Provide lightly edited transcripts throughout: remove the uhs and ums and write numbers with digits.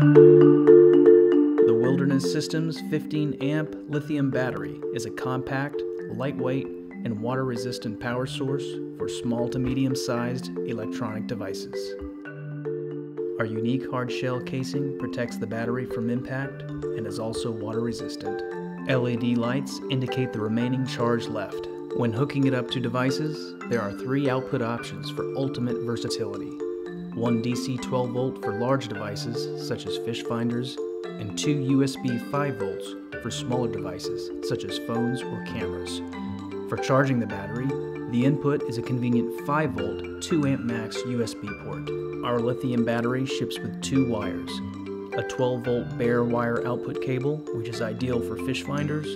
The Wilderness Systems 15-amp lithium battery is a compact, lightweight, and water-resistant power source for small to medium-sized electronic devices. Our unique hard-shell casing protects the battery from impact and is also water-resistant. LED lights indicate the remaining charge left. When hooking it up to devices, there are three output options for ultimate versatility. One DC 12 volt for large devices, such as fish finders, and two USB 5 volts for smaller devices, such as phones or cameras. For charging the battery, the input is a convenient 5 volt 2 amp max USB port. Our lithium battery ships with two wires, a 12 volt bare wire output cable, which is ideal for fish finders,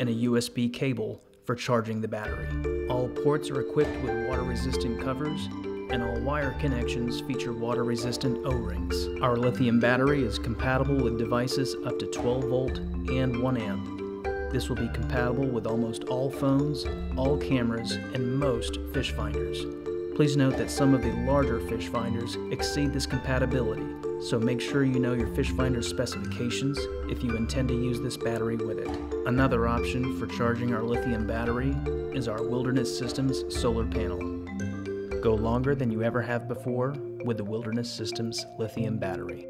and a USB cable for charging the battery. All ports are equipped with water-resistant covers, and all wire connections feature water-resistant O-rings. Our lithium battery is compatible with devices up to 12 volt and 1 amp. This will be compatible with almost all phones, all cameras, and most fish finders. Please note that some of the larger fish finders exceed this compatibility, so make sure you know your fish finder's specifications if you intend to use this battery with it. Another option for charging our lithium battery is our Wilderness Systems solar panel. Go longer than you ever have before with the Wilderness Systems lithium battery.